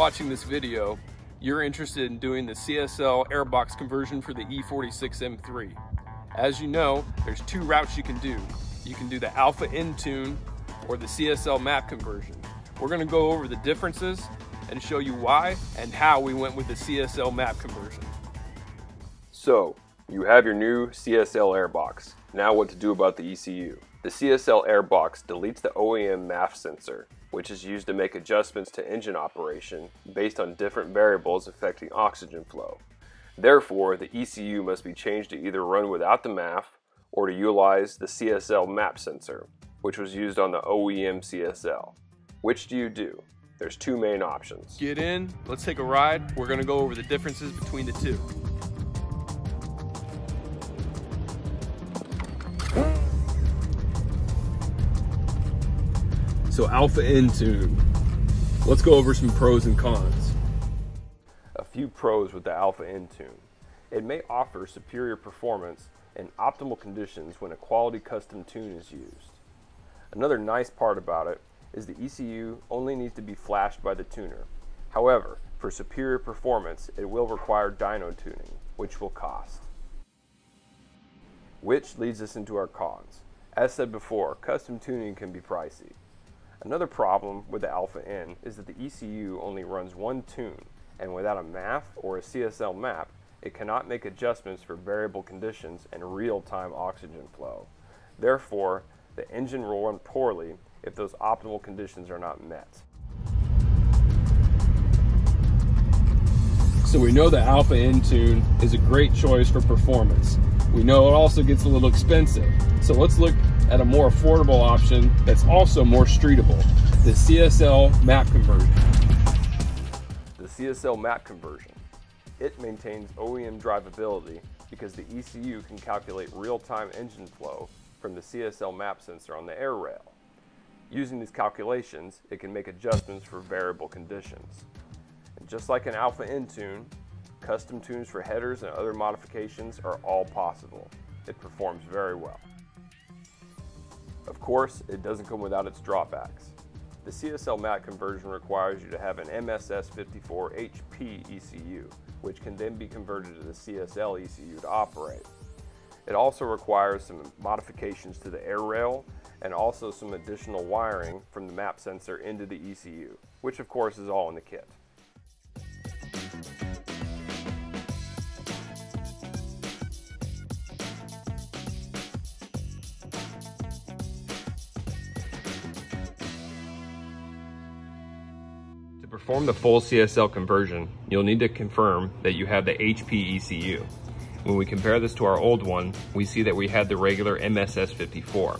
watching this video, you're interested in doing the CSL airbox conversion for the E46 M3. As you know, there's two routes you can do. You can do the Alpha N tune or the CSL map conversion. We're going to go over the differences and show you why and how we went with the CSL map conversion. So, you have your new CSL airbox. Now what to do about the ECU. The CSL airbox deletes the OEM MAF sensor, which is used to make adjustments to engine operation based on different variables affecting oxygen flow. Therefore, the ECU must be changed to either run without the MAF or to utilize the CSL MAP sensor, which was used on the OEM CSL. Which do you do? There's two main options. Get in, let's take a ride. We're going to go over the differences between the two. So Alpha N tune. Let's go over some pros and cons. A few pros with the Alpha N tune. It may offer superior performance in optimal conditions when a quality custom tune is used. Another nice part about it is the ECU only needs to be flashed by the tuner. However, for superior performance, it will require dyno tuning, which will cost. Which leads us into our cons. As said before, custom tuning can be pricey. Another problem with the Alpha N is that the ECU only runs one tune, and without a MAF or a CSL map, it cannot make adjustments for variable conditions and real-time oxygen flow. Therefore, the engine will run poorly if those optimal conditions are not met. So we know the Alpha N tune is a great choice for performance. We know it also gets a little expensive, so let's look at a more affordable option that's also more streetable, the CSL map conversion. The CSL map conversion. It maintains OEM drivability because the ECU can calculate real-time engine flow from the CSL map sensor on the air rail. Using these calculations, it can make adjustments for variable conditions. And just like an Alpha N tune, custom tunes for headers and other modifications are all possible. It performs very well. Of course, it doesn't come without its drawbacks. The CSL map conversion requires you to have an MSS54HP ECU, which can then be converted to the CSL ECU to operate. It also requires some modifications to the air rail and also some additional wiring from the map sensor into the ECU, which of course is all in the kit. To perform the full CSL conversion, you'll need to confirm that you have the HP ECU. When we compare this to our old one, we see that we had the regular MSS54.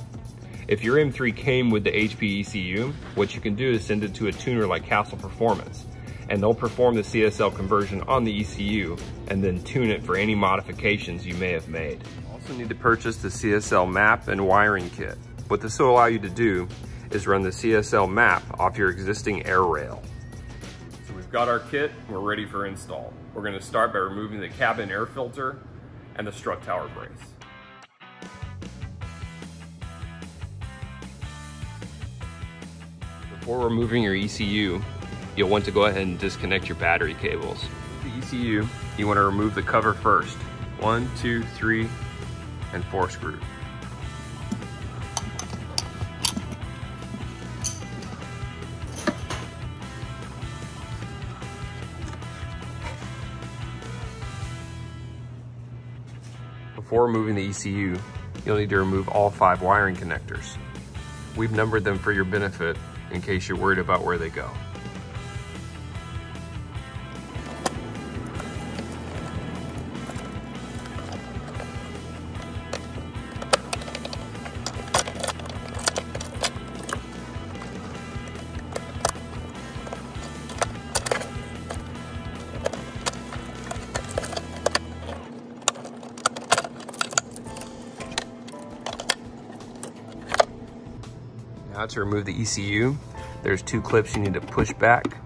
If your M3 came with the HP ECU, what you can do is send it to a tuner like Kassel Performance, and they'll perform the CSL conversion on the ECU and then tune it for any modifications you may have made. You also need to purchase the CSL map and wiring kit. What this will allow you to do is run the CSL map off your existing air rail. Got our kit, we're ready for install. We're going to start by removing the cabin air filter and the strut tower brace. Before removing your ECU, you'll want to go ahead and disconnect your battery cables. The ECU, you want to remove the cover first. 1, 2, 3, and 4 screws. Before removing the ECU, you'll need to remove all 5 wiring connectors. We've numbered them for your benefit in case you're worried about where they go. Now to remove the ECU, there's 2 clips you need to push back,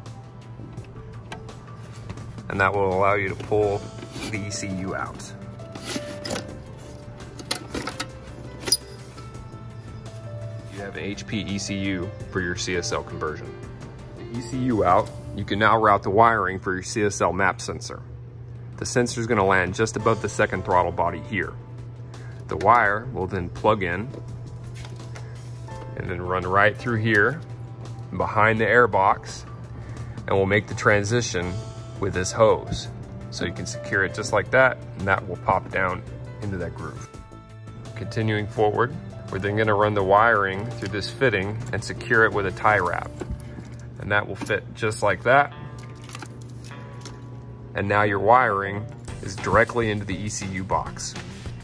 and that will allow you to pull the ECU out. You have an HP ECU for your CSL conversion. The ECU out, you can now route the wiring for your CSL MAP sensor. The sensor is going to land just above the second throttle body here. The wire will then plug in and then run right through here behind the airbox, and we'll make the transition with this hose. So you can secure it just like that, and that will pop down into that groove. Continuing forward, we're then going to run the wiring through this fitting and secure it with a tie wrap. And that will fit just like that. And now your wiring is directly into the ECU box.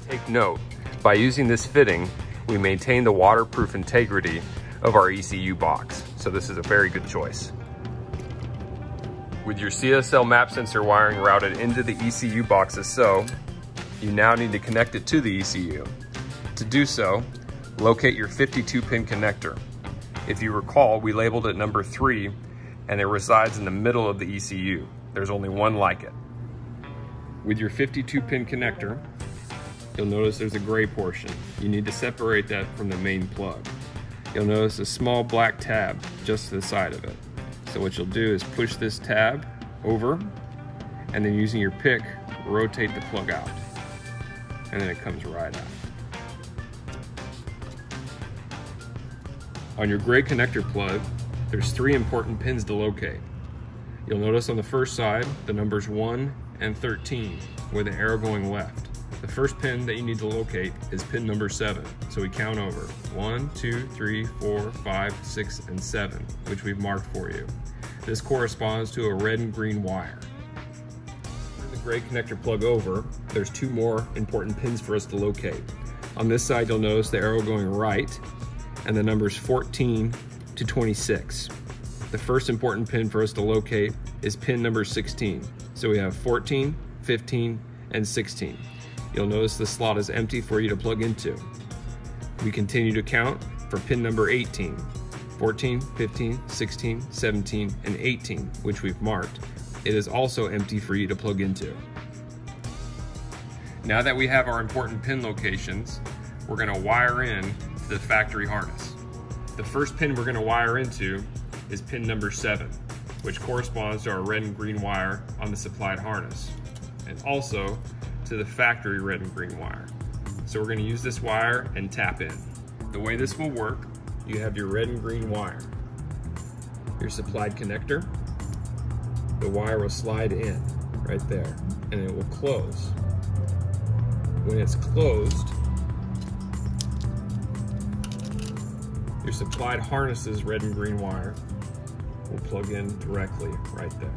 Take note, by using this fitting, we maintain the waterproof integrity of our ECU box. So this is a very good choice. With your CSL map sensor wiring routed into the ECU box as so, you now need to connect it to the ECU. To do so, locate your 52-pin connector. If you recall, we labeled it number 3, and it resides in the middle of the ECU. There's only one like it. With your 52-pin connector, you'll notice there's a gray portion. You need to separate that from the main plug. You'll notice a small black tab just to the side of it. So what you'll do is push this tab over, and then using your pick, rotate the plug out. And then it comes right out. On your gray connector plug, there's 3 important pins to locate. You'll notice on the first side, the numbers 1 and 13 with an arrow going left. The first pin that you need to locate is pin number 7. So we count over 1, 2, 3, 4, 5, 6, and 7, which we've marked for you. This corresponds to a red and green wire. Turn the gray connector plug over, there's 2 more important pins for us to locate. On this side, you'll notice the arrow going right and the numbers 14 to 26. The first important pin for us to locate is pin number 16. So we have 14, 15, and 16. You'll notice the slot is empty for you to plug into. We continue to count for pin number 18, 14, 15, 16, 17, and 18, which we've marked. It is also empty for you to plug into. Now that we have our important pin locations, we're going to wire in to the factory harness. The first pin we're going to wire into is pin number 7, which corresponds to our red and green wire on the supplied harness, and also to the factory red and green wire. So we're going to use this wire and tap in. The way this will work, you have your red and green wire, your supplied connector, the wire will slide in right there, and it will close. When it's closed, your supplied harness's red and green wire will plug in directly right there.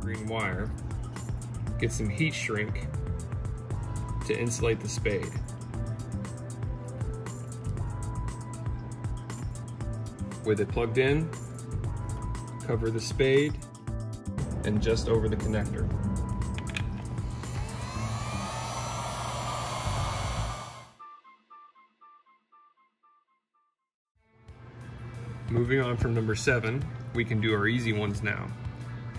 Green wire, get some heat shrink to insulate the spade. With it plugged in, cover the spade and just over the connector. Moving on from number 7, we can do our easy ones now.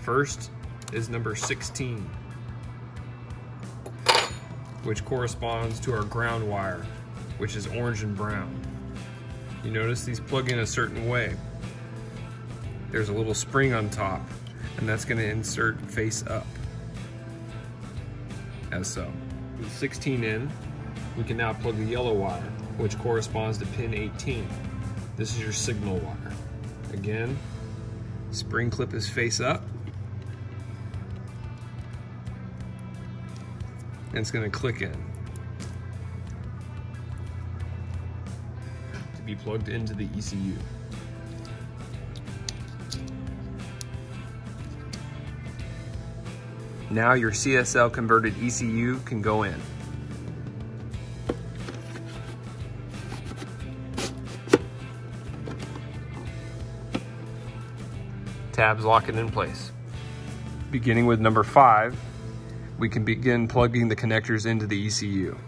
First is number 16, which corresponds to our ground wire, which is orange and brown. You notice these plug in a certain way. There's a little spring on top, and that's going to insert face up, as so. With 16 in, we can now plug the yellow wire, which corresponds to pin 18. This is your signal wire. Again, spring clip is face up, and it's going to click in to be plugged into the ECU. Now your CSL converted ECU can go in. Tabs lock it in place. Beginning with number 5, we can begin plugging the connectors into the ECU.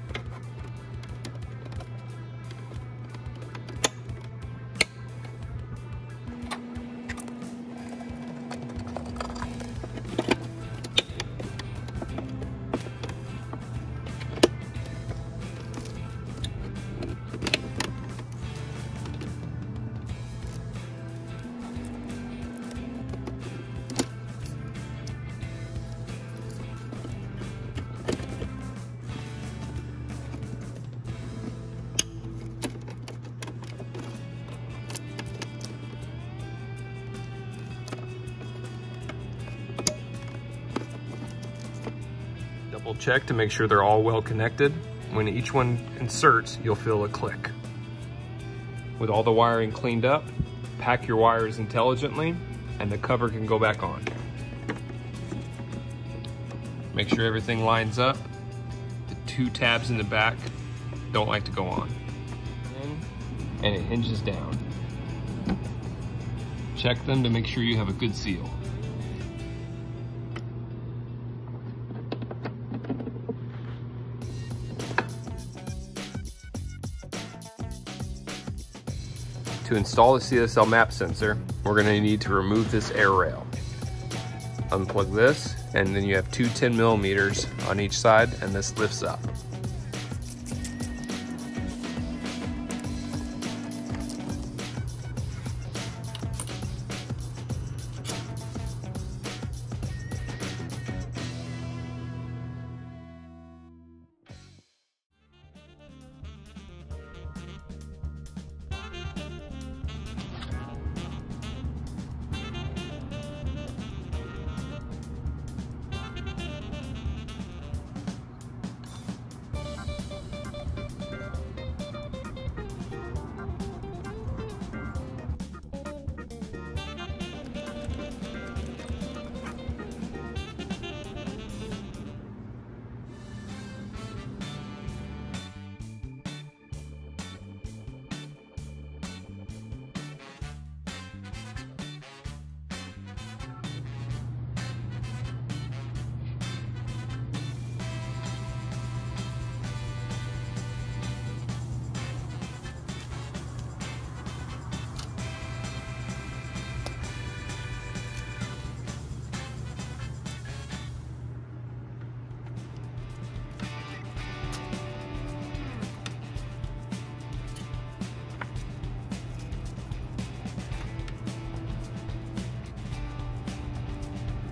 We'll check to make sure they're all well connected. When each one inserts, you'll feel a click. With all the wiring cleaned up, pack your wires intelligently and the cover can go back on. Make sure everything lines up. The two tabs in the back don't like to go on. And it hinges down. Check them to make sure you have a good seal. To install the CSL map sensor, we're going to need to remove this air rail. Unplug this, and then you have two 10 millimeters on each side, and this lifts up.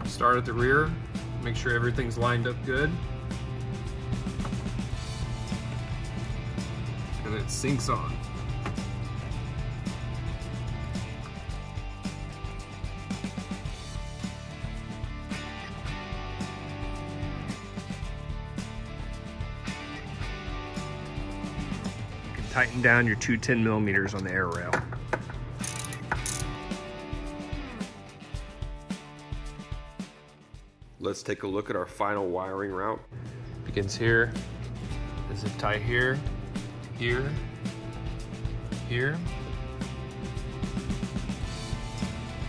Start at the rear, make sure everything's lined up good. And it sinks on. You can tighten down your two 10 millimeters on the air rail. Let's take a look at our final wiring route. Begins here, is it tight here, here, here.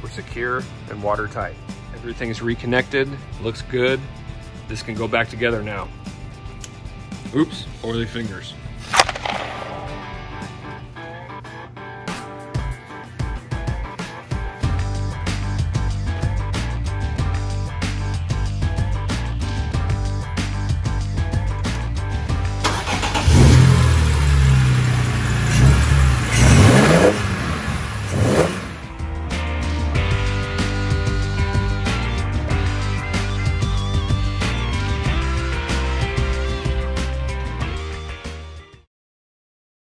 We're secure and watertight. Everything's reconnected, looks good. This can go back together now. Oops, oily fingers.